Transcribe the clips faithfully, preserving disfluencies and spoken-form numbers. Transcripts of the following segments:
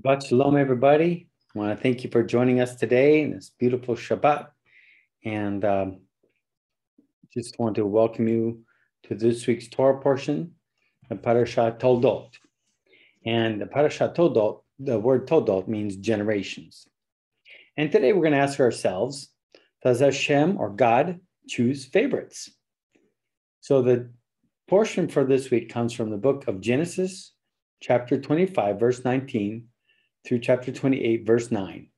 Shabbat Shalom, everybody. I want to thank you for joining us today in this beautiful Shabbat. And um, just want to welcome you to this week's Torah portion, the Parashah Toldot. And the Parashah Toldot, the word Toldot means generations. And today we're going to ask ourselves, does Hashem or God choose favorites? So the portion for this week comes from the book of Genesis, chapter twenty-five, verse nineteen. Through chapter twenty-eight, verse nine.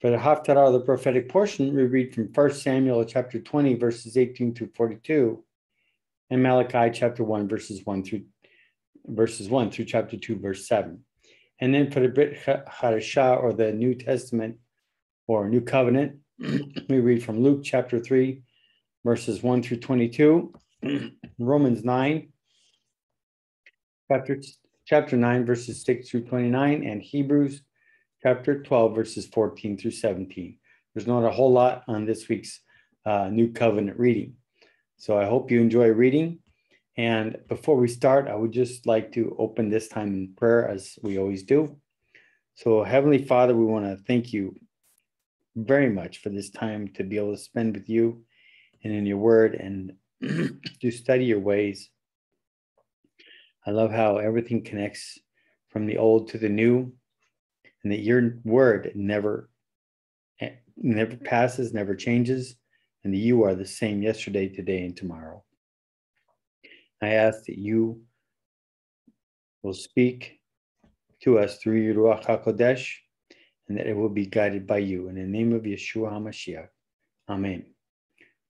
For the Haftarah, the prophetic portion, we read from First Samuel chapter twenty, verses eighteen through forty-two, and Malachi chapter one, verses one through verses one through chapter two, verse seven. And then for the Brit Hadasha, or the New Testament or New Covenant, we read from Luke chapter three, verses one through twenty-two, Romans nine, chapter Chapter nine, verses six through twenty-nine, and Hebrews chapter twelve, verses fourteen through seventeen. There's not a whole lot on this week's uh, New Covenant reading. So I hope you enjoy reading. And before we start, I would just like to open this time in prayer as we always do. So Heavenly Father, we want to thank you very much for this time to be able to spend with you and in your word and to study your ways. I love how everything connects from the old to the new, and that your word never, never passes, never changes, and that you are the same yesterday, today, and tomorrow. I ask that you will speak to us through Yeruach HaKodesh, and that it will be guided by you. In the name of Yeshua HaMashiach, Amen.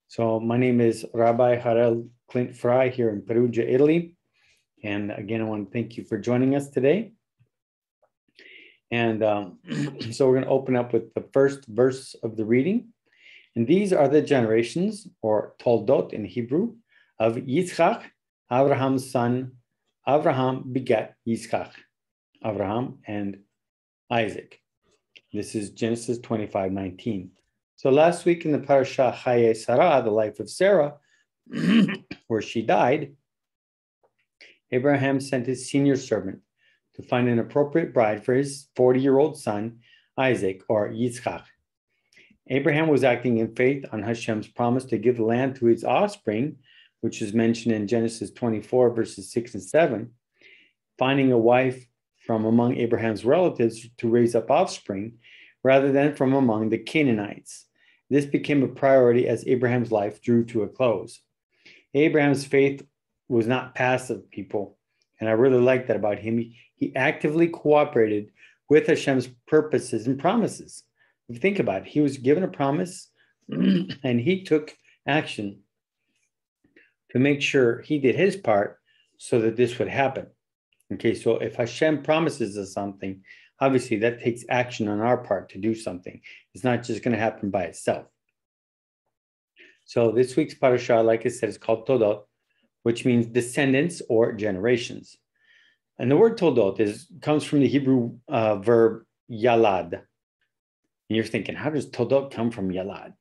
So my name is Rabbi Harel Clint Fry here in Perugia, Italy. And again, I want to thank you for joining us today. And um, so we're going to open up with the first verse of the reading. And these are the generations, or toldot in Hebrew, of Yitzchak, Abraham's son. Abraham begat Yitzchak, Abraham and Isaac. This is Genesis twenty-five nineteen. So last week in the Parasha Chaye Sarah, the life of Sarah, where she died, Abraham sent his senior servant to find an appropriate bride for his forty-year-old son, Isaac, or Yitzchak. Abraham was acting in faith on Hashem's promise to give the land to his offspring, which is mentioned in Genesis twenty-four, verses six and seven. Finding a wife from among Abraham's relatives to raise up offspring, rather than from among the Canaanites. This became a priority as Abraham's life drew to a close. Abraham's faith was not passive, people. And I really like that about him. He, he actively cooperated with Hashem's purposes and promises. If you think about it, he was given a promise and he took action to make sure he did his part so that this would happen. Okay, so if Hashem promises us something, obviously that takes action on our part to do something. It's not just going to happen by itself. So this week's parasha, like I said, is called Toldot, which means descendants or generations. And the word toldot is, comes from the Hebrew uh, verb yalad. And you're thinking, how does toldot come from yalad?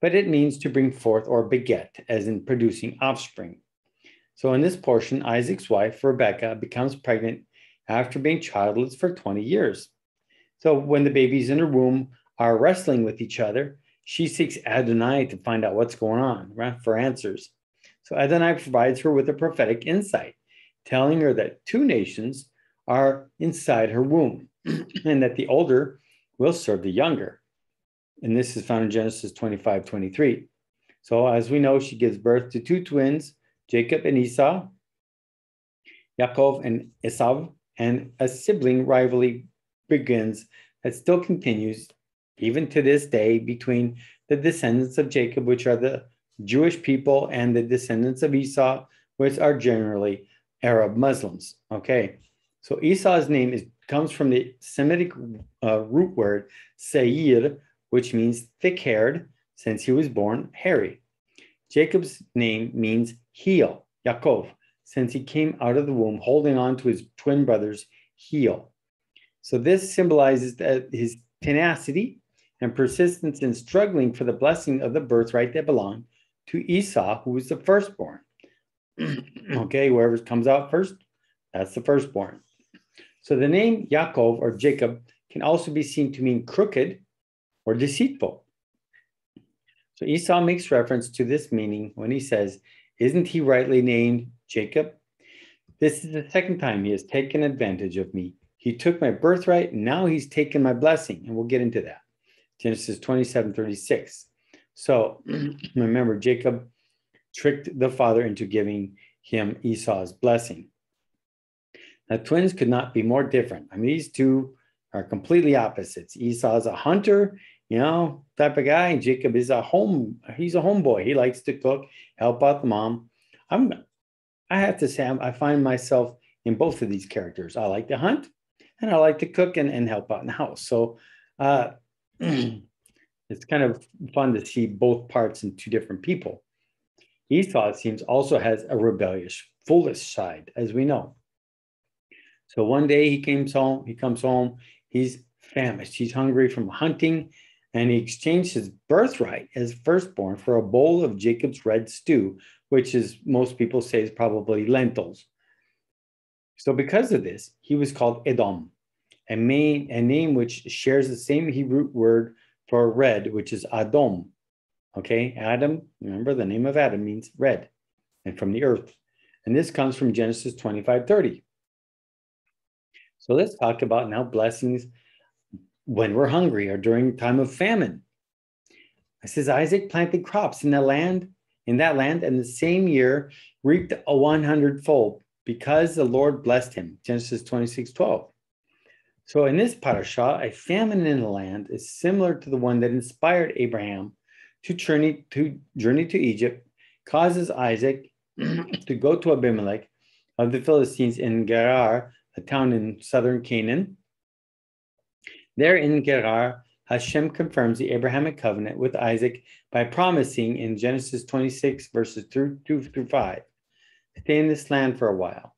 But it means to bring forth or beget, as in producing offspring. So in this portion, Isaac's wife, Rebekah, becomes pregnant after being childless for twenty years. So when the babies in her womb are wrestling with each other, she seeks Adonai to find out what's going on, right, for answers. So Adonai provides her with a prophetic insight, telling her that two nations are inside her womb and that the older will serve the younger. And this is found in Genesis twenty-five twenty-three. So as we know, she gives birth to two twins, Jacob and Esau, Yaakov and Esau, and a sibling rivalry begins that still continues even to this day between the descendants of Jacob, which are the Jewish people, and the descendants of Esau, which are generally Arab Muslims. Okay, so Esau's name is, comes from the Semitic uh, root word Seir, which means thick-haired, since he was born hairy. Jacob's name means heel, Yaakov, since he came out of the womb holding on to his twin brother's heel. So this symbolizes that his tenacity and persistence in struggling for the blessing of the birthright that belonged to Esau, who was the firstborn. Okay, whoever comes out first, that's the firstborn. So the name Yaakov or Jacob can also be seen to mean crooked or deceitful. So Esau makes reference to this meaning when he says, "Isn't he rightly named Jacob? This is the second time he has taken advantage of me. He took my birthright, and now he's taken my blessing." And we'll get into that. Genesis twenty-seven thirty-six. So remember, Jacob tricked the father into giving him Esau's blessing. Now, twins could not be more different. I mean, these two are completely opposites. Esau's a hunter, you know, type of guy. Jacob is a home, he's a homeboy. He likes to cook, help out the mom. I'm, I have to say, I'm, I find myself in both of these characters. I like to hunt, and I like to cook and, and help out in the house. So uh, it's kind of fun to see both parts in two different people. Esau, it seems, also has a rebellious, foolish side, as we know. So one day he came home, he comes home, he's famished, he's hungry from hunting, and he exchanged his birthright as firstborn for a bowl of Jacob's red stew, which is, most people say, is probably lentils. So because of this, he was called Edom, a, main, a name which shares the same Hebrew word for red, which is Adom. Okay, Adam, remember the name of Adam means red, and from the earth. And this comes from Genesis twenty-five thirty. So let's talk about now blessings when we're hungry or during time of famine. It says, Isaac planted crops in the land, in that land, and the same year reaped a hundredfold because the Lord blessed him. Genesis twenty-six twelve. So in this parashah, a famine in the land is similar to the one that inspired Abraham to journey to, journey to Egypt, causes Isaac to go to Abimelech of the Philistines in Gerar, a town in southern Canaan. There in Gerar, Hashem confirms the Abrahamic covenant with Isaac by promising in Genesis twenty-six, verses two through five, "Stay in this land for a while.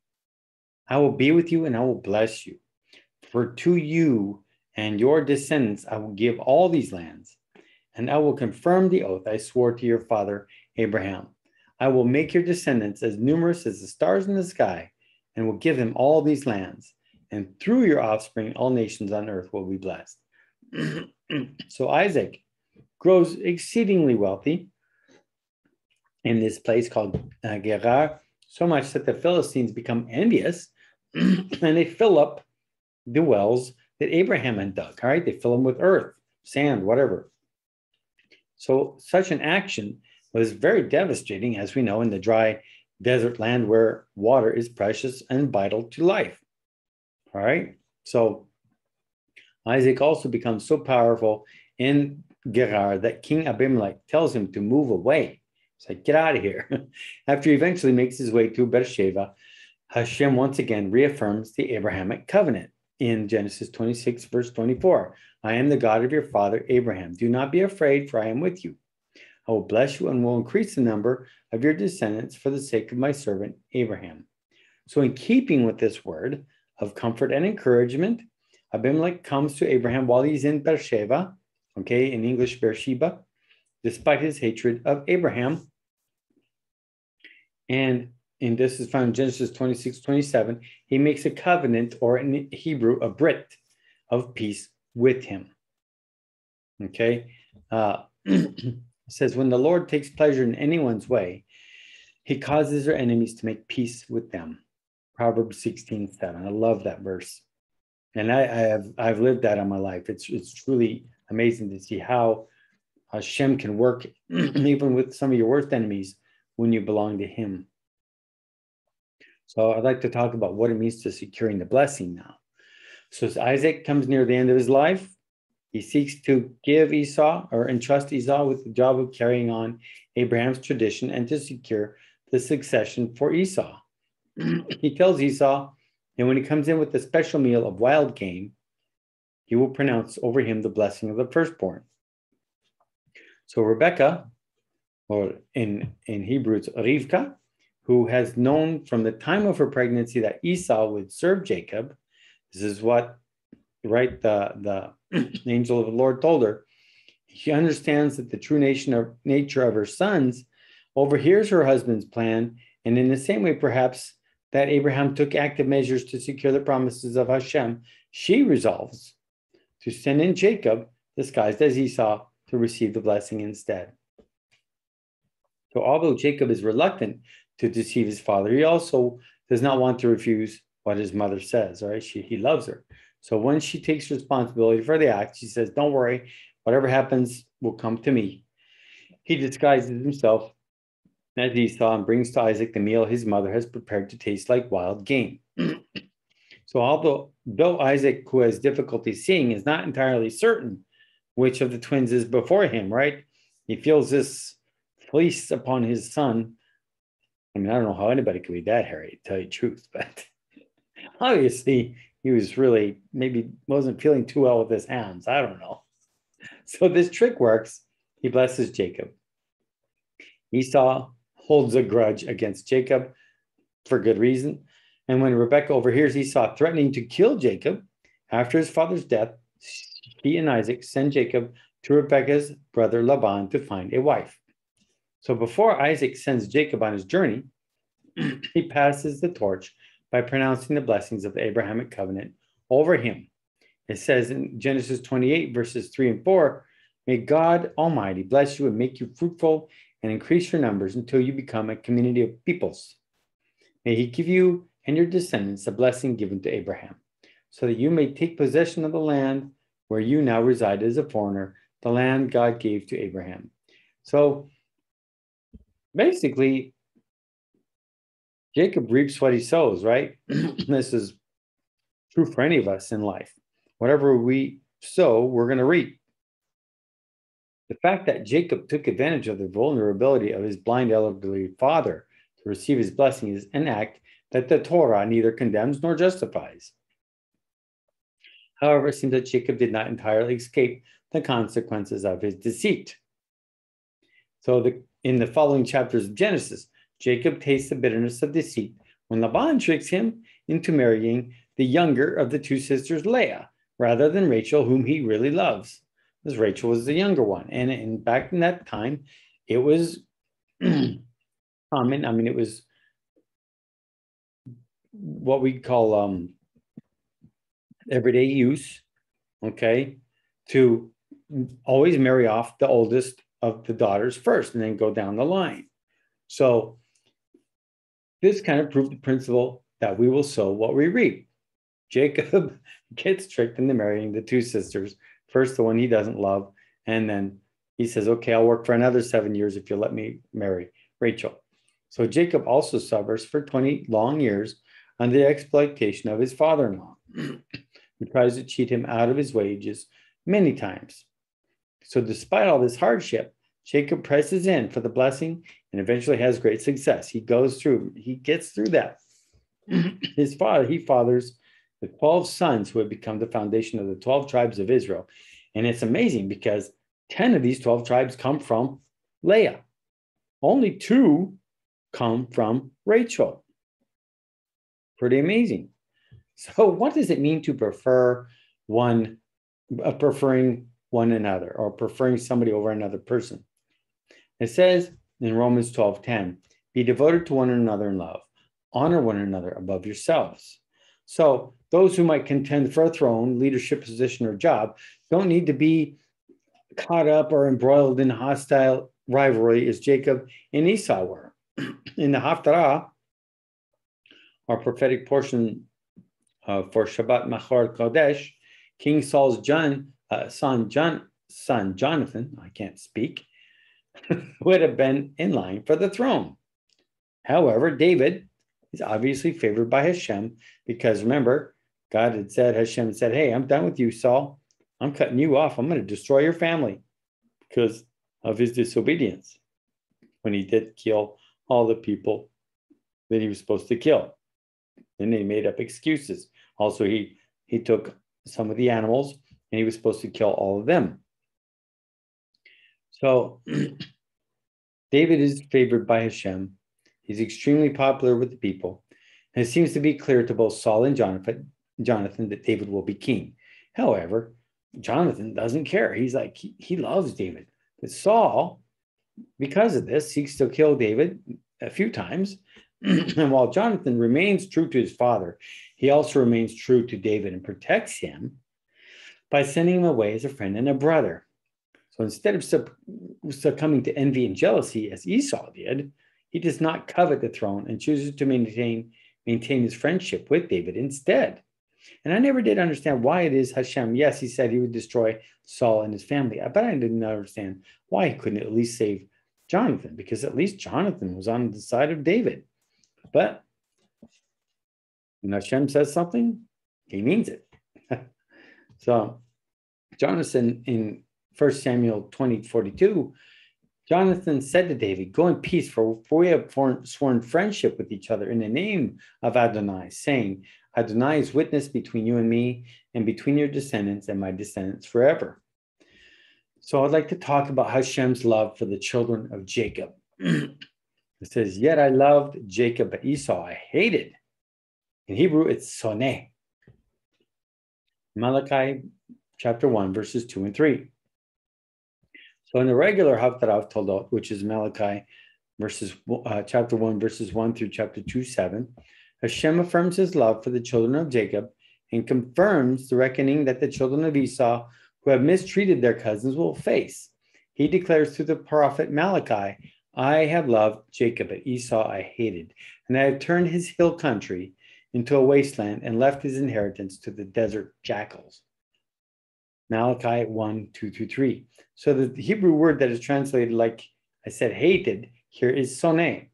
I will be with you and I will bless you. For to you and your descendants I will give all these lands, and I will confirm the oath I swore to your father Abraham. I will make your descendants as numerous as the stars in the sky, and will give him all these lands. And through your offspring, all nations on earth will be blessed." So Isaac grows exceedingly wealthy in this place called uh, Gerar, so much that the Philistines become envious and they fill up the wells that Abraham had dug, all right? They fill them with earth, sand, whatever. So such an action was very devastating, as we know, in the dry desert land where water is precious and vital to life. All right. So Isaac also becomes so powerful in Gerar that King Abimelech tells him to move away. He's like, get out of here. After he eventually makes his way to Be'er Sheva, Hashem once again reaffirms the Abrahamic covenant in Genesis twenty-six, verse twenty-four. "I am the God of your father, Abraham. Do not be afraid, for I am with you. I will bless you and will increase the number of your descendants for the sake of my servant Abraham." So in keeping with this word of comfort and encouragement, Abimelech comes to Abraham while he's in Be'er Sheva, okay, in English, Beersheba, despite his hatred of Abraham. And, and this is found in Genesis twenty-six twenty-seven, he makes a covenant, or in Hebrew, a Brit, of peace with him. Okay. Uh, It says, when the Lord takes pleasure in anyone's way, he causes their enemies to make peace with them. Proverbs sixteen seven. I love that verse. And I, I have I've lived that in my life. It's it's truly amazing to see how Hashem can work even with some of your worst enemies when you belong to him. So I'd like to talk about what it means to securing the blessing now. So as Isaac comes near the end of his life, he seeks to give Esau or entrust Esau with the job of carrying on Abraham's tradition and to secure the succession for Esau. He tells Esau that when he comes in with a special meal of wild game, he will pronounce over him the blessing of the firstborn. So Rebekah, or in, in Hebrew it's Rivka, who has known from the time of her pregnancy that Esau would serve Jacob. This is what, right, the, the The angel of the Lord told her. She understands that the true nation of, nature of her sons overhears her husband's plan, and in the same way, perhaps that Abraham took active measures to secure the promises of Hashem, she resolves to send in Jacob, disguised as Esau, to receive the blessing instead. So although Jacob is reluctant to deceive his father, he also does not want to refuse what his mother says, right? She, he loves her. So when she takes responsibility for the act, she says, don't worry, whatever happens will come to me. He disguises himself as Esau and brings to Isaac the meal his mother has prepared to taste like wild game. So although though Isaac, who has difficulty seeing, is not entirely certain which of the twins is before him, right? He feels this fleece upon his son. I mean, I don't know how anybody could be that hairy, to tell you the truth, but obviously he was really, maybe wasn't feeling too well with his hands. I don't know. So this trick works. He blesses Jacob. Esau holds a grudge against Jacob for good reason. And when Rebekah overhears Esau threatening to kill Jacob after his father's death, she and Isaac send Jacob to Rebekah's brother Laban to find a wife. So before Isaac sends Jacob on his journey, he passes the torch by pronouncing the blessings of the Abrahamic covenant over him. It says in Genesis twenty-eight, verses three and four, may God Almighty bless you and make you fruitful and increase your numbers until you become a community of peoples. May he give you and your descendants a blessing given to Abraham, so that you may take possession of the land where you now reside as a foreigner, the land God gave to Abraham. So basically, Jacob reaps what he sows, right? This is true for any of us in life. Whatever we sow, we're going to reap. The fact that Jacob took advantage of the vulnerability of his blind elderly father to receive his blessing is an act that the Torah neither condemns nor justifies. However, it seems that Jacob did not entirely escape the consequences of his deceit. So the, in the following chapters of Genesis, Jacob tastes the bitterness of deceit when Laban tricks him into marrying the younger of the two sisters, Leah, rather than Rachel, whom he really loves, because Rachel was the younger one. And, and back in that time, it was common. I mean, it was what we call um, everyday use, okay, to always marry off the oldest of the daughters first and then go down the line. So this kind of proved the principle that we will sow what we reap. Jacob gets tricked into marrying the two sisters, first the one he doesn't love, and then he says, okay, I'll work for another seven years if you'll let me marry Rachel. So Jacob also suffers for twenty long years under the exploitation of his father-in-law, who tries to cheat him out of his wages many times. So despite all this hardship, Jacob presses in for the blessing and eventually has great success. He goes through, he gets through that. His father, he fathers the twelve sons who have become the foundation of the twelve tribes of Israel. And it's amazing because ten of these twelve tribes come from Leah. Only two come from Rachel. Pretty amazing. So what does it mean to prefer one, uh, preferring one another or preferring somebody over another person? It says in Romans twelve ten, be devoted to one another in love, honor one another above yourselves. So those who might contend for a throne, leadership position, or job don't need to be caught up or embroiled in hostile rivalry as Jacob and Esau were. In the Haftarah, our prophetic portion uh, for Shabbat Machor Kodesh, King Saul's John, uh, son, John, son Jonathan, I can't speak, would have been in line for the throne. However, David is obviously favored by Hashem because, remember, God had said, Hashem said, hey, I'm done with you, Saul. I'm cutting you off. I'm going to destroy your family because of his disobedience when he did kill all the people that he was supposed to kill. Then they made up excuses. Also, he, he took some of the animals and he was supposed to kill all of them. So David is favored by Hashem. He's extremely popular with the people. And it seems to be clear to both Saul and Jonathan, Jonathan that David will be king. However, Jonathan doesn't care. He's like, he, he loves David. But Saul, because of this, seeks to kill David a few times And while Jonathan remains true to his father, he also remains true to David and protects him by sending him away as a friend and a brother. So instead of succumbing to envy and jealousy as Esau did, he does not covet the throne and chooses to maintain, maintain his friendship with David instead. And I never did understand why it is Hashem, yes, he said he would destroy Saul and his family, but I didn't understand why he couldn't at least save Jonathan, because at least Jonathan was on the side of David. But when Hashem says something, he means it. So Jonathan, in First Samuel twenty, forty-two, Jonathan said to David, go in peace, for, for we have sworn friendship with each other in the name of Adonai, saying, Adonai is witness between you and me and between your descendants and my descendants forever. So I'd like to talk about Hashem's love for the children of Jacob. It says, yet I loved Jacob, but Esau I hated. In Hebrew, it's soneh. Malachi chapter one, verses two and three. So in the regular Haftarah Toldot, which is Malachi verses, uh, chapter one, verses one through chapter two, seven, Hashem affirms his love for the children of Jacob and confirms the reckoning that the children of Esau who have mistreated their cousins will face. He declares through the prophet Malachi, I have loved Jacob, but Esau I hated, and I have turned his hill country into a wasteland and left his inheritance to the desert jackals. Malachi one, two through three. So the Hebrew word that is translated, like I said, hated, here is soneh,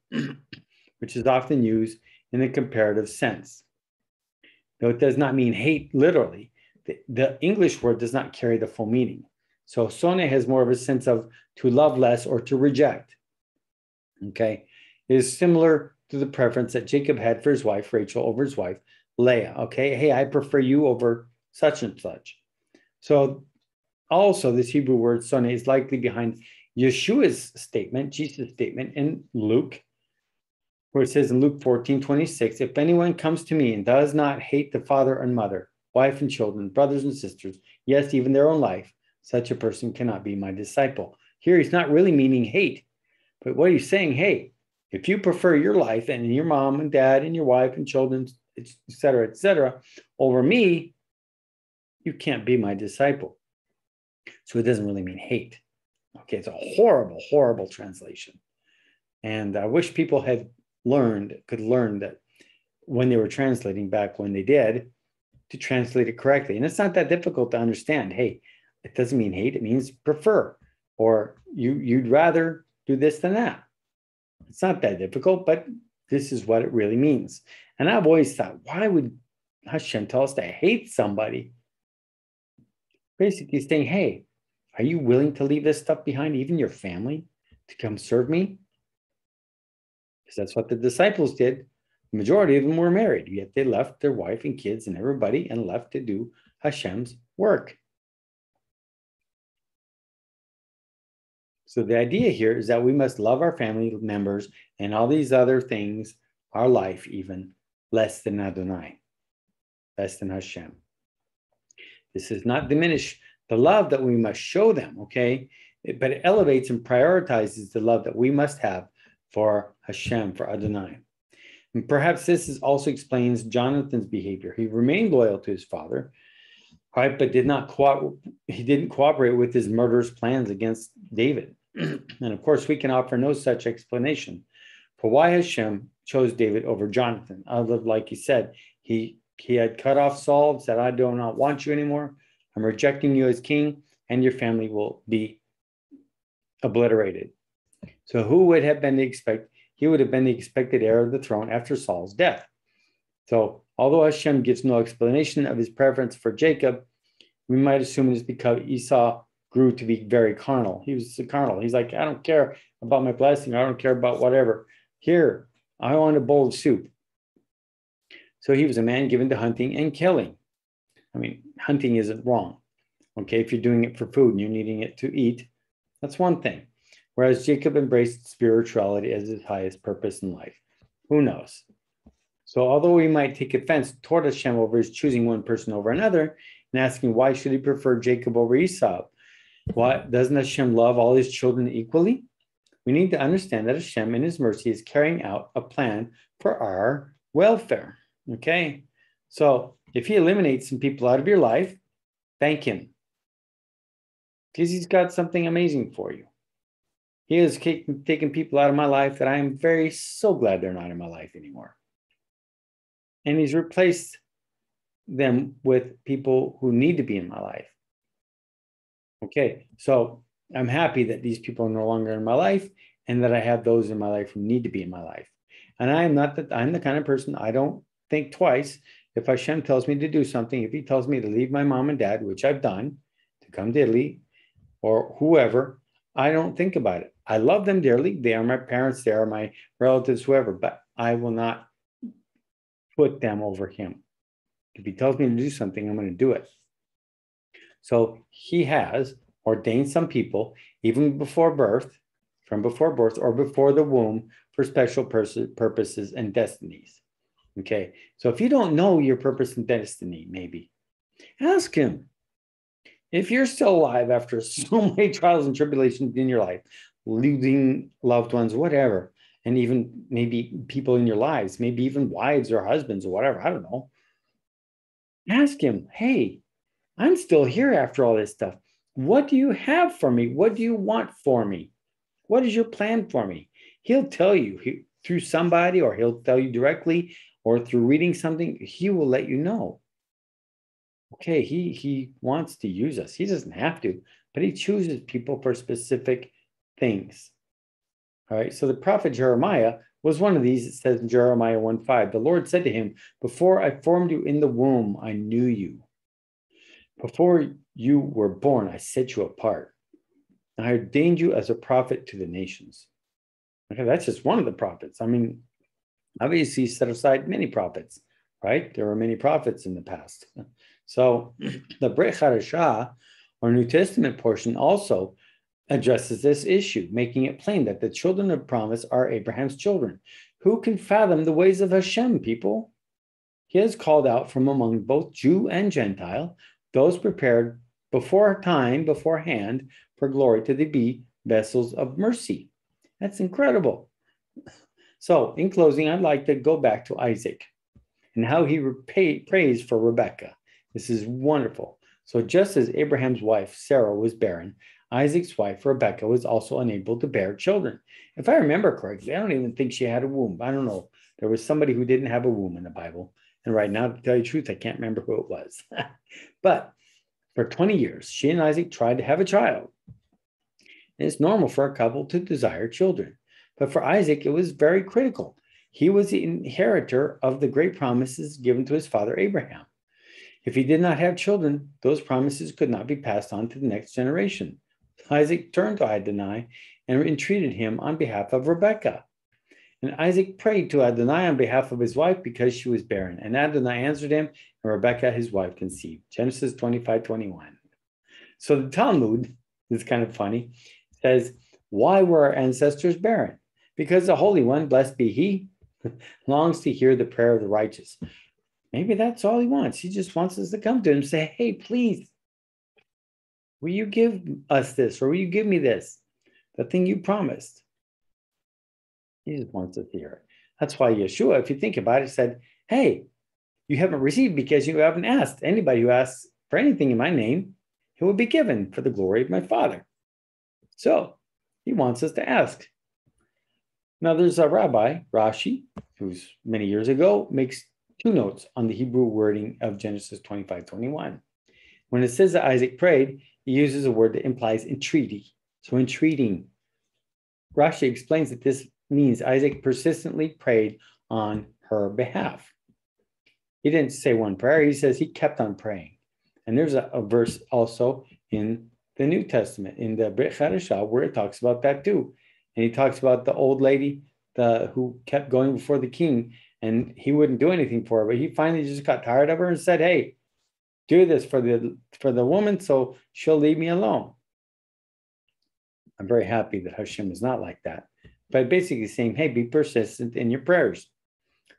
which is often used in the comparative sense. Though it does not mean hate literally, the, the English word does not carry the full meaning. So soneh has more of a sense of to love less or to reject. Okay, it is similar to the preference that Jacob had for his wife, Rachel, over his wife, Leah. Okay, hey, I prefer you over such and such. So also this Hebrew word soneh is likely behind Yeshua's statement, Jesus' statement in Luke, where it says in Luke fourteen, twenty-six, if anyone comes to me and does not hate the father and mother, wife and children, brothers and sisters, yes, even their own life, such a person cannot be my disciple. Here he's not really meaning hate, but what he's saying, hey, if you prefer your life and your mom and dad and your wife and children, et cetera, et cetera, over me, you can't be my disciple. So it doesn't really mean hate. Okay, it's a horrible, horrible translation. And I wish people had learned, could learn that when they were translating back when they did, to translate it correctly. And it's not that difficult to understand. Hey, it doesn't mean hate, it means prefer, or you, you'd rather do this than that. It's not that difficult, but this is what it really means. And I've always thought, why would Hashem tell us to hate somebody? Basically saying, hey, are you willing to leave this stuff behind, even your family, to come serve me? Because that's what the disciples did. The majority of them were married, yet they left their wife and kids and everybody and left to do Hashem's work. So the idea here is that we must love our family members and all these other things, our life even, less than Adonai, less than Hashem. This does not diminish the love that we must show them, okay? It, but it elevates and prioritizes the love that we must have for Hashem, for Adonai. And perhaps this is also explains Jonathan's behavior. He remained loyal to his father, right? But did not co- he didn't cooperate with his murderous plans against David. And of course, we can offer no such explanation for why Hashem chose David over Jonathan. Other, like he said, he, he had cut off Saul, said, I do not want you anymore. I'm rejecting you as king, and your family will be obliterated. So who would have been the expect? He would have been the expected heir of the throne after Saul's death. So although Hashem gives no explanation of his preference for Jacob, we might assume it is because Esau grew to be very carnal. He was carnal. He's like, I don't care about my blessing. I don't care about whatever. Here, I want a bowl of soup. So he was a man given to hunting and killing. I mean, hunting isn't wrong. Okay, if you're doing it for food and you're needing it to eat, that's one thing. Whereas Jacob embraced spirituality as his highest purpose in life. Who knows? So although we might take offense toward Hashem over his choosing one person over another and asking why should he prefer Jacob over Esau? Why doesn't Hashem love all his children equally? we need to understand that Hashem in his mercy is carrying out a plan for our welfare, okay? So if he eliminates some people out of your life, thank him, because he's got something amazing for you. He has taken people out of my life that I am very so glad they're not in my life anymore. And he's replaced them with people who need to be in my life. Okay, so I'm happy that these people are no longer in my life and that I have those in my life who need to be in my life. And I am not that, I'm the kind of person, I don't think twice. If Hashem tells me to do something, if he tells me to leave my mom and dad, which I've done, to come to Italy or whoever, I don't think about it. I love them dearly. They are my parents, they are my relatives, whoever, but I will not put them over him. If he tells me to do something, I'm going to do it. So he has ordained some people, even before birth, from before birth or before the womb, for special purposes and destinies. Okay, so if you don't know your purpose and destiny, maybe ask him. If you're still alive after so many trials and tribulations in your life, losing loved ones, whatever, and even maybe people in your lives, maybe even wives or husbands or whatever, I don't know. Ask him, hey, I'm still here after all this stuff. What do you have for me? What do you want for me? What is your plan for me? He'll tell you he, through somebody, or he'll tell you directly, or through reading something, he will let you know. Okay, he, he wants to use us. He doesn't have to, but he chooses people for specific things. All right, so the prophet Jeremiah was one of these. It says in Jeremiah one five, the Lord said to him, before I formed you in the womb, I knew you. Before you were born, I set you apart. I ordained you as a prophet to the nations. Okay, that's just one of the prophets. I mean, obviously, he set aside many prophets, right? There were many prophets in the past. So the Brit Hadasha, or New Testament portion, also addresses this issue, making it plain that the children of promise are Abraham's children. Who can fathom the ways of Hashem, people? He has called out from among both Jew and Gentile those prepared before time, beforehand, for glory to be vessels of mercy. That's incredible. So in closing, I'd like to go back to Isaac and how he repay, prays for Rebekah. This is wonderful. So just as Abraham's wife, Sarah, was barren, Isaac's wife, Rebekah, was also unable to bear children. If I remember correctly, I don't even think she had a womb. I don't know. There was somebody who didn't have a womb in the Bible. And right now, to tell you the truth, I can't remember who it was. But for twenty years, she and Isaac tried to have a child. And it's normal for a couple to desire children. But for Isaac, it was very critical. He was the inheritor of the great promises given to his father Abraham. If he did not have children, those promises could not be passed on to the next generation. Isaac turned to Adonai and entreated him on behalf of Rebekah. And Isaac prayed to Adonai on behalf of his wife because she was barren. And Adonai answered him, and Rebekah, his wife, conceived. Genesis twenty-five twenty-one. So the Talmud, this is kind of funny, says, why were our ancestors barren? Because the Holy One, blessed be he, longs to hear the prayer of the righteous. Maybe that's all he wants. He just wants us to come to him and say, hey, please, will you give us this, or will you give me this, the thing you promised? He just wants us to hear it. That's why Yeshua, if you think about it, said, hey, you haven't received because you haven't asked. Anybody who asks for anything in my name, it will be given for the glory of my Father. So he wants us to ask. Now, there's a rabbi, Rashi, who's many years ago, makes two notes on the Hebrew wording of Genesis twenty-five twenty-one. When it says that Isaac prayed, he uses a word that implies entreaty. So entreating. Rashi explains that this means Isaac persistently prayed on her behalf. He didn't say one prayer. He says he kept on praying. And there's a, a verse also in the New Testament, in the Brit Hadasha, where it talks about that too. And he talks about the old lady the, who kept going before the king, and he wouldn't do anything for her. But he finally just got tired of her and said, hey, do this for the, for the woman so she'll leave me alone. I'm very happy that Hashem is not like that. By basically saying, hey, be persistent in your prayers.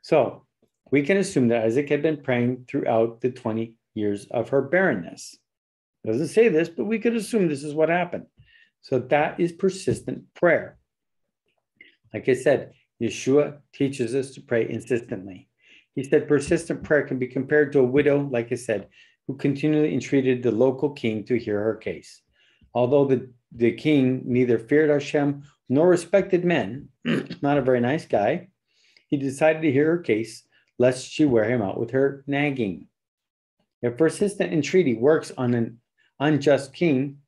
So we can assume that Isaac had been praying throughout the twenty years of her barrenness. It doesn't say this, but we could assume this is what happened. So that is persistent prayer. Like I said, Yeshua teaches us to pray insistently. He said persistent prayer can be compared to a widow, like I said, who continually entreated the local king to hear her case. Although the, the king neither feared Hashem nor respected men, not a very nice guy, he decided to hear her case, lest she wear him out with her nagging. If persistent entreaty works on an unjust king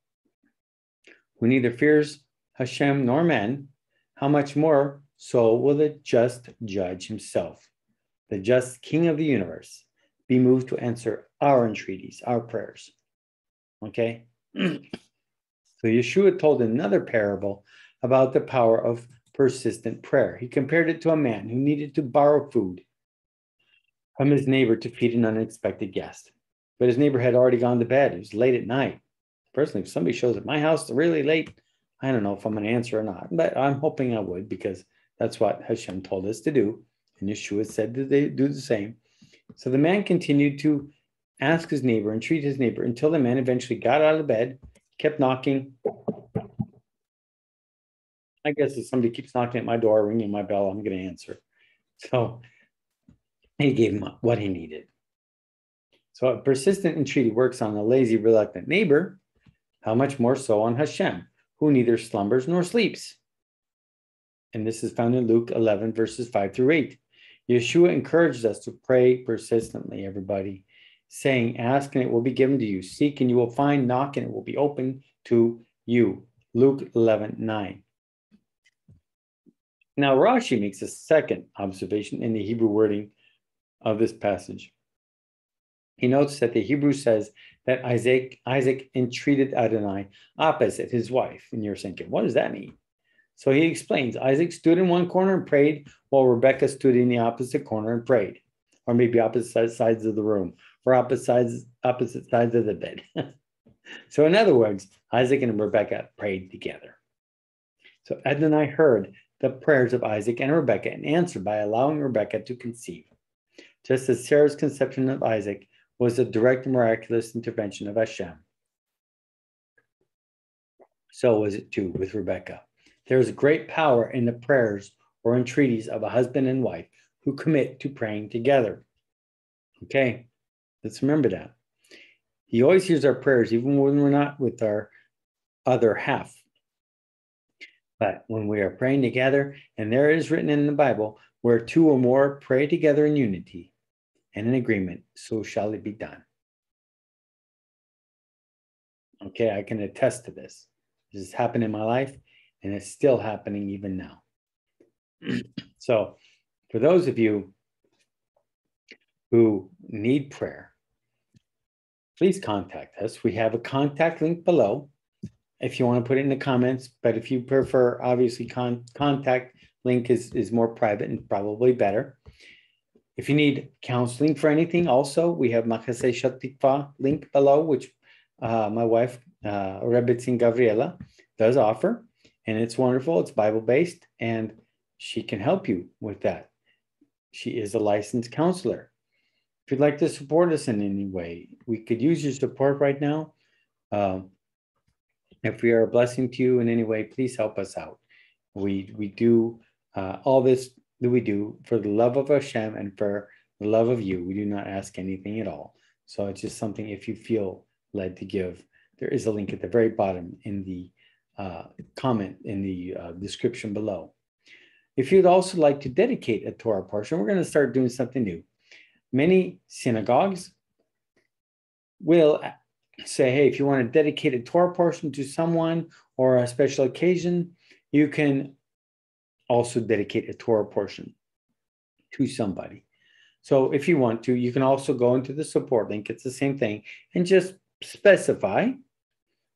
who neither fears Hashem nor men, how much more so will the just judge himself, the just king of the universe, be moved to answer our entreaties, our prayers. Okay? So Yeshua told another parable about the power of persistent prayer. He compared it to a man who needed to borrow food from his neighbor to feed an unexpected guest. But his neighbor had already gone to bed. It was late at night. Personally, if somebody shows at my house really late, I don't know if I'm going to answer or not, but I'm hoping I would, because that's what Hashem told us to do. And Yeshua said that they do the same. So the man continued to ask his neighbor and treat his neighbor until the man eventually got out of bed, kept knocking. I guess if somebody keeps knocking at my door, ringing my bell, I'm going to answer. So he gave him what he needed. So a persistent entreaty works on a lazy, reluctant neighbor. How much more so on Hashem, who neither slumbers nor sleeps. And this is found in Luke eleven, verses five through eight. Yeshua encouraged us to pray persistently, everybody, saying, ask and it will be given to you. Seek and you will find. Knock and it will be open to you. Luke eleven, nine. Now, Rashi makes a second observation in the Hebrew wording of this passage. He notes that the Hebrew says that Isaac, Isaac entreated Adonai opposite his wife. And you're thinking, what does that mean? So he explains, Isaac stood in one corner and prayed, while Rebekah stood in the opposite corner and prayed, or maybe opposite sides of the room, or opposite sides, opposite sides of the bed. So in other words, Isaac and Rebekah prayed together. So Adonai heard the prayers of Isaac and Rebekah and answered by allowing Rebekah to conceive. Just as Sarah's conception of Isaac was a direct miraculous intervention of Hashem, so was it too with Rebekah. There is great power in the prayers or entreaties of a husband and wife who commit to praying together. Okay, let's remember that. He always hears our prayers, even when we're not with our other half. But when we are praying together, and there it is written in the Bible, where two or more pray together in unity and in agreement, so shall it be done. Okay, I can attest to this. This has happened in my life. And it's still happening even now. So for those of you who need prayer, please contact us. We have a contact link below if you want to put it in the comments. But if you prefer, obviously, con contact link is, is more private and probably better. If you need counseling for anything, also, we have Machaseh Shatikva link below, which uh, my wife, uh, Rebetzin Gabriela, does offer. And it's wonderful. It's Bible-based, and she can help you with that. She is a licensed counselor. If you'd like to support us in any way, we could use your support right now. Uh, if we are a blessing to you in any way, please help us out. We, we do uh, all this that we do for the love of Hashem and for the love of you. We do not ask anything at all. So it's just something if you feel led to give. There is a link at the very bottom in the Uh, comment in the uh, description below. If you'd also like to dedicate a Torah portion, we're going to start doing something new. Many synagogues will say, hey, if you want to dedicate a Torah portion to someone or a special occasion, you can also dedicate a Torah portion to somebody. So if you want to, you can also go into the support link. It's the same thing, and just specify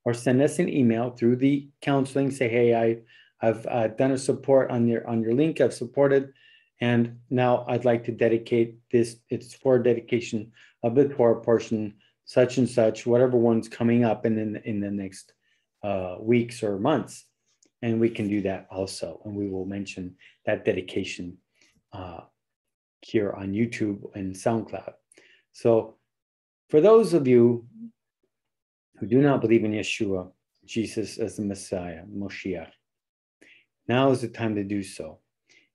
or send us an email through the counseling. Say, hey, I, I've uh, done a support on your on your link. I've supported, and now I'd like to dedicate this. It's for dedication of the Torah portion, such and such, whatever one's coming up in in, in the next uh, weeks or months, and we can do that also. And we will mention that dedication uh, here on YouTube and SoundCloud. So, for those of you who do not believe in Yeshua, Jesus as the Messiah, Moshiach, Now is the time to do so.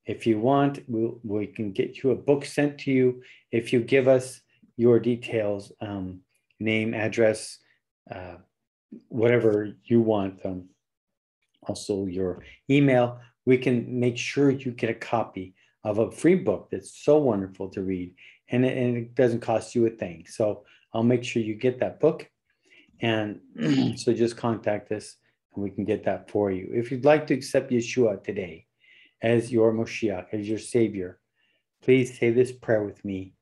If you want, we'll, we can get you a book sent to you if you give us your details, um, name, address, uh, whatever you want, um, also your email. We can make sure you get a copy of a free book that's so wonderful to read, and it, and it doesn't cost you a thing. So I'll make sure you get that book, and so just contact us and we can get that for you. If you'd like to accept Yeshua today as your Moshiach, as your Savior, please say this prayer with me.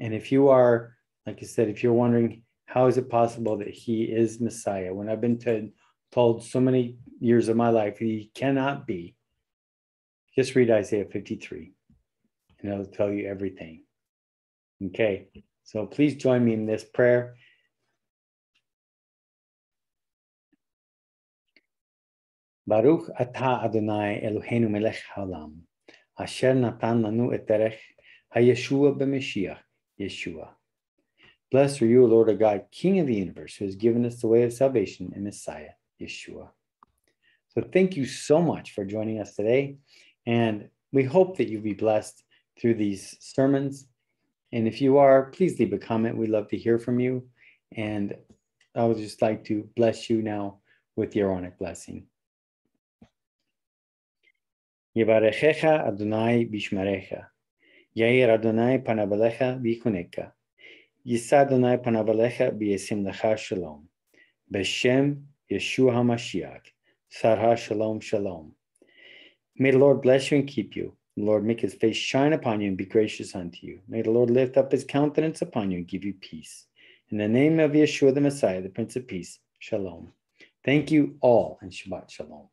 And if you are, like I said, if you're wondering, how is it possible that he is Messiah, when I've been t- told so many years of my life he cannot be, just read Isaiah fifty-three, and it'll tell you everything. Okay, so please join me in this prayer. Baruch atah Adonai Eloheinu melech haolam, asher natan lanu et derech hayeshua b'mashiach Yeshua. Blessed are you, O Lord, our God, King of the universe, who has given us the way of salvation in Messiah Yeshua. So thank you so much for joining us today, and we hope that you'll be blessed through these sermons. And if you are, please leave a comment. We'd love to hear from you. And I would just like to bless you now with the Aaronic blessing. Yevarechecha Adonai bishmarecha. Yair Adonai panavalecha vichuneka. Yisa Adonai panavalecha biesim lecha shalom. Beshem Yeshua HaMashiach. Sarah shalom shalom. May the Lord bless you and keep you. The Lord make his face shine upon you and be gracious unto you. May the Lord lift up his countenance upon you and give you peace. In the name of Yeshua the Messiah, the Prince of Peace, shalom. Thank you all, and Shabbat shalom.